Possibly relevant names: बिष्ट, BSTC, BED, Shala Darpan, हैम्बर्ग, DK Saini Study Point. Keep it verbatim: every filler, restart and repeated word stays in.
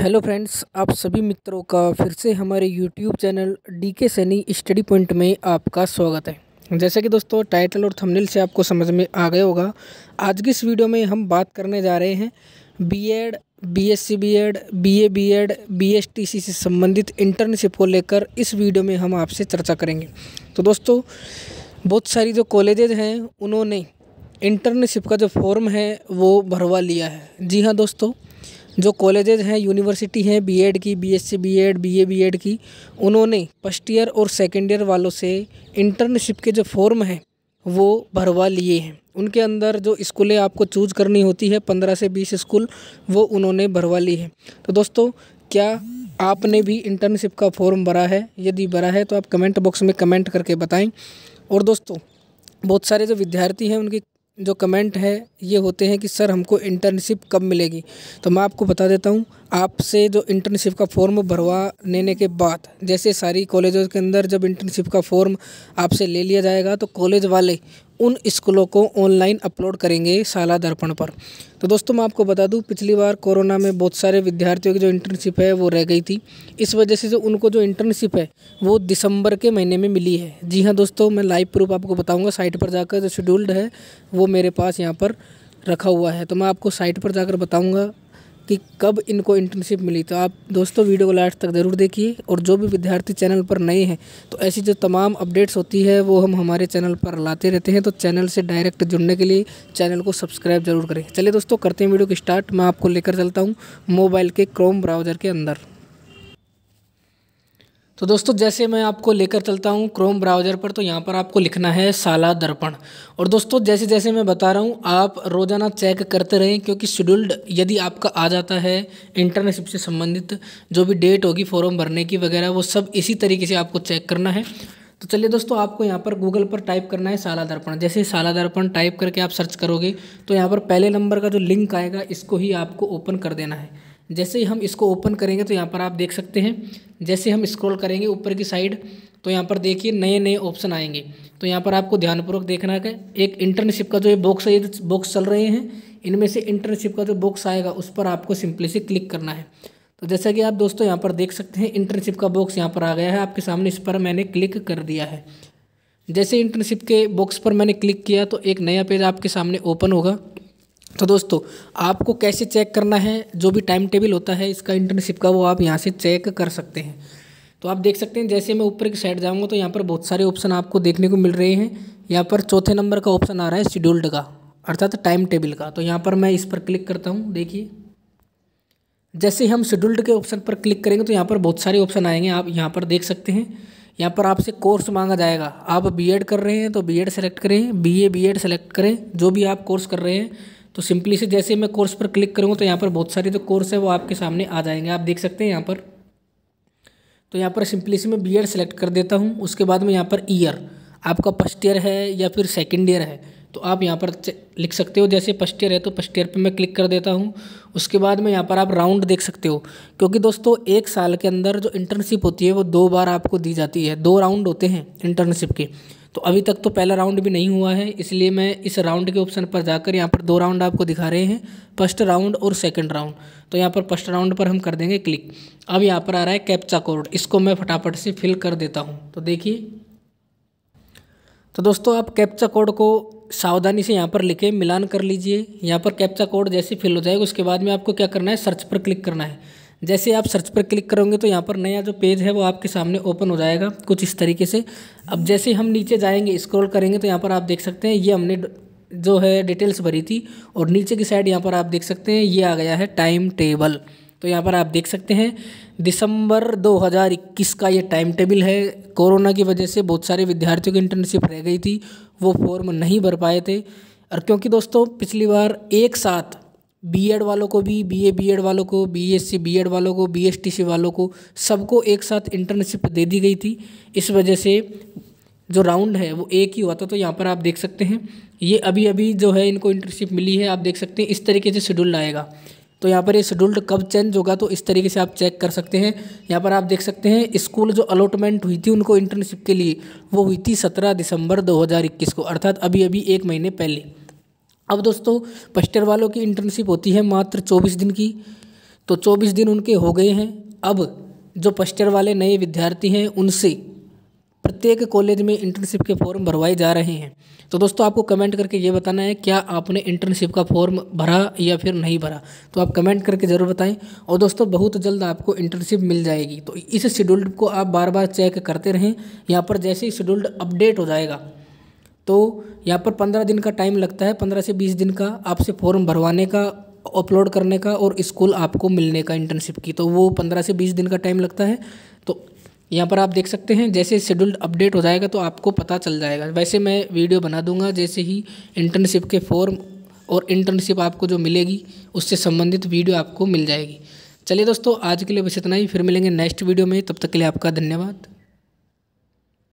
Hello friends, आप सभी मित्रों का फिर से हमारे YouTube channel DK Saini study point में आपका स्वागत है। जैसे कि दोस्तों टाइटल और थंबनेल से आपको समझ में आ गया होगा, आज की इस वीडियो में हम बात करने जा रहे हैं BEd, BSc BEd, BA BEd, BSTC से संबंधित इंटर्नशिप को लेकर। इस वीडियो में हम आपसे चर्चा करेंगे। तो दोस्तों बहुत सारी जो कॉलेजेज हैं उन्होंने इंटर्नशिप का जो फॉर्म है वो भरवा लिया है। जी हाँ दोस्तों, जो कॉलेजेज हैं, यूनिवर्सिटी हैं बीएड की, बीएससी बीएड, बीए बीएड की, उन्होंने फर्स्ट ईयर और सेकेंड ईयर वालों से इंटर्नशिप के जो फॉर्म हैं वो भरवा लिए हैं। उनके अंदर जो स्कूलें आपको चूज करनी होती है, पंद्रह से बीस स्कूल, वो उन्होंने भरवा ली है। तो दोस्तों क्या आपने भी इंटर्नशिप का फॉर्म भरा है? यदि भरा है तो आप कमेंट बॉक्स में कमेंट करके बताएँ। और दोस्तों बहुत सारे जो विद्यार्थी हैं उनकी जो कमेंट है ये होते हैं कि सर हमको इंटर्नशिप कब मिलेगी। तो मैं आपको बता देता हूँ, आपसे जो इंटर्नशिप का फॉर्म भरवा लेने के बाद, जैसे सारी कॉलेजों के अंदर जब इंटर्नशिप का फॉर्म आपसे ले लिया जाएगा तो कॉलेज वाले उन स्कूलों को ऑनलाइन अपलोड करेंगे शाला दर्पण पर। तो दोस्तों मैं आपको बता दूं, पिछली बार कोरोना में बहुत सारे विद्यार्थियों की जो इंटर्नशिप है वो रह गई थी। इस वजह से जो उनको जो इंटर्नशिप है वो दिसंबर के महीने में मिली है। जी हाँ दोस्तों, मैं लाइव प्रूफ आपको बताऊंगा, साइट पर जाकर जो शेड्यूल्ड है वो मेरे पास यहाँ पर रखा हुआ है। तो मैं आपको साइट पर जाकर बताऊँगा कि कब इनको इंटर्नशिप मिली। तो आप दोस्तों वीडियो को लास्ट तक ज़रूर देखिए। और जो भी विद्यार्थी चैनल पर नए हैं तो ऐसी जो तमाम अपडेट्स होती है वो हम हमारे चैनल पर लाते रहते हैं। तो चैनल से डायरेक्ट जुड़ने के लिए चैनल को सब्सक्राइब जरूर करें। चलिए दोस्तों करते हैं वीडियो की स्टार्ट। मैं आपको लेकर चलता हूँ मोबाइल के क्रोम ब्राउज़र के अंदर। तो दोस्तों जैसे मैं आपको लेकर चलता हूं क्रोम ब्राउज़र पर, तो यहां पर आपको लिखना है शाला दर्पण। और दोस्तों जैसे जैसे मैं बता रहा हूं आप रोज़ाना चेक करते रहें, क्योंकि शेड्यूल्ड यदि आपका आ जाता है इंटर्नशिप से संबंधित जो भी डेट होगी फॉर्म भरने की वगैरह, वो सब इसी तरीके से आपको चेक करना है। तो चलिए दोस्तों, आपको यहाँ पर गूगल पर टाइप करना है शाला दर्पण। जैसे शाला दर्पण टाइप करके आप सर्च करोगे तो यहाँ पर पहले नंबर का जो लिंक आएगा इसको ही आपको ओपन कर देना है। जैसे ही हम इसको ओपन करेंगे तो यहाँ पर आप देख सकते हैं, जैसे हम स्क्रॉल करेंगे ऊपर की साइड तो यहाँ पर देखिए नए नए ऑप्शन आएंगे। तो यहाँ पर आपको ध्यानपूर्वक देखना है कि एक इंटर्नशिप का जो ये बॉक्स है, ये बॉक्स चल रहे हैं, इनमें से इंटर्नशिप का जो बॉक्स आएगा उस पर आपको सिंपली से क्लिक करना है। तो जैसा कि आप दोस्तों यहाँ पर देख सकते हैं इंटर्नशिप का बॉक्स यहाँ पर आ गया है आपके सामने, इस पर मैंने क्लिक कर दिया है। जैसे इंटर्नशिप के बॉक्स पर मैंने क्लिक किया तो एक नया पेज आपके सामने ओपन होगा। तो दोस्तों आपको कैसे चेक करना है, जो भी टाइम टेबल होता है इसका इंटर्नशिप का, वो आप यहाँ से चेक कर सकते हैं। तो आप देख सकते हैं जैसे मैं ऊपर की साइड जाऊँगा तो यहाँ पर बहुत सारे ऑप्शन आपको देखने को मिल रहे हैं। यहाँ पर चौथे नंबर का ऑप्शन आ रहा है शेड्यूल्ड का, अर्थात टाइम टेबल का। तो यहाँ पर मैं इस पर क्लिक करता हूँ। देखिए जैसे हम शेड्यूल्ड के ऑप्शन पर क्लिक करेंगे तो यहाँ पर बहुत सारे ऑप्शन आएंगे, आप यहाँ पर देख सकते हैं। यहाँ पर आपसे कोर्स मांगा जाएगा, आप बीएड कर रहे हैं तो बीएड सेलेक्ट करें, बीए बीएड सेलेक्ट करें, जो भी आप कोर्स कर रहे हैं। तो सिंपली से जैसे मैं कोर्स पर क्लिक करूँगा तो यहाँ पर बहुत सारे जो कोर्स है वो आपके सामने आ जाएंगे, आप देख सकते हैं यहाँ पर। तो यहाँ पर सिंपली से मैं बीएड सेलेक्ट कर देता हूँ। उसके बाद में यहाँ पर ईयर, आपका फर्स्ट ईयर है या फिर सेकेंड ईयर है, तो आप यहाँ पर लिख सकते हो। जैसे फर्स्ट ईयर है तो फर्स्ट ईयर पे मैं क्लिक कर देता हूँ। उसके बाद में यहाँ पर आप राउंड देख सकते हो, क्योंकि दोस्तों एक साल के अंदर जो इंटर्नशिप होती है वो दो बार आपको दी जाती है, दो राउंड होते हैं इंटर्नशिप के। तो अभी तक तो पहला राउंड भी नहीं हुआ है, इसलिए मैं इस राउंड के ऑप्शन पर जाकर यहाँ पर दो राउंड आपको दिखा रहे हैं, फर्स्ट राउंड और सेकेंड राउंड। तो यहाँ पर फर्स्ट राउंड पर हम कर देंगे क्लिक। अब यहाँ पर आ रहा है कैप्चा कोड, इसको मैं फटाफट से फिल कर देता हूँ। तो देखिए, तो दोस्तों आप कैप्चा कोड को सावधानी से यहाँ पर लिखें, मिलान कर लीजिए। यहाँ पर कैप्चा कोड जैसे फिल हो जाएगा उसके बाद में आपको क्या करना है, सर्च पर क्लिक करना है। जैसे आप सर्च पर क्लिक करोगे तो यहाँ पर नया जो पेज है वो आपके सामने ओपन हो जाएगा कुछ इस तरीके से। अब जैसे हम नीचे जाएंगे, स्क्रॉल करेंगे तो यहाँ पर आप देख सकते हैं ये हमने जो है डिटेल्स भरी थी, और नीचे की साइड यहाँ पर आप देख सकते हैं ये आ गया है टाइम टेबल। तो यहाँ पर आप देख सकते हैं दिसंबर दो हज़ार इक्कीस का ये टाइम टेबल है। कोरोना की वजह से बहुत सारे विद्यार्थियों की इंटर्नशिप रह गई थी, वो फॉर्म नहीं भर पाए थे। और क्योंकि दोस्तों पिछली बार एक साथ बीएड वालों को भी, बीए बीएड वालों को, बीएससी बीएड वालों को, बीएसटीसी वालों को, सबको एक साथ इंटर्नशिप दे दी गई थी, इस वजह से जो राउंड है वो एक ही हुआ था। तो यहाँ पर आप देख सकते हैं ये अभी अभी जो है इनको इंटर्नशिप मिली है, आप देख सकते हैं इस तरीके से शेड्यूल आएगा। तो यहाँ पर ये शेड्यूल्ड कब चेंज होगा तो इस तरीके से आप चेक कर सकते हैं। यहाँ पर आप देख सकते हैं स्कूल जो अलॉटमेंट हुई थी उनको इंटर्नशिप के लिए, वो हुई थी सत्रह दिसंबर दो हज़ार इक्कीस को, अर्थात अभी अभी एक महीने पहले। अब दोस्तों फर्स्ट ईयर वालों की इंटर्नशिप होती है मात्र चौबीस दिन की, तो चौबीस दिन उनके हो गए हैं। अब जो पोस्टर वाले नए विद्यार्थी हैं उनसे प्रत्येक कॉलेज में इंटर्नशिप के फॉर्म भरवाए जा रहे हैं। तो दोस्तों आपको कमेंट करके ये बताना है क्या आपने इंटर्नशिप का फॉर्म भरा या फिर नहीं भरा, तो आप कमेंट करके ज़रूर बताएं। और दोस्तों बहुत जल्द आपको इंटर्नशिप मिल जाएगी, तो इस शेड्यूल्ड को आप बार बार चेक करते रहें। यहाँ पर जैसे ही शेड्यूल्ड अपडेट हो जाएगा तो यहाँ पर पंद्रह दिन का टाइम लगता है, पंद्रह से बीस दिन का आपसे फॉर्म भरवाने का, अपलोड करने का और स्कूल आपको मिलने का इंटर्नशिप की, तो वो पंद्रह से बीस दिन का टाइम लगता है। तो यहाँ पर आप देख सकते हैं जैसे शेड्यूल अपडेट हो जाएगा तो आपको पता चल जाएगा। वैसे मैं वीडियो बना दूंगा जैसे ही इंटर्नशिप के फॉर्म और इंटर्नशिप आपको जो मिलेगी उससे संबंधित वीडियो आपको मिल जाएगी। चलिए दोस्तों आज के लिए बस इतना ही, फिर मिलेंगे नेक्स्ट वीडियो में। तब तक के लिए आपका धन्यवाद।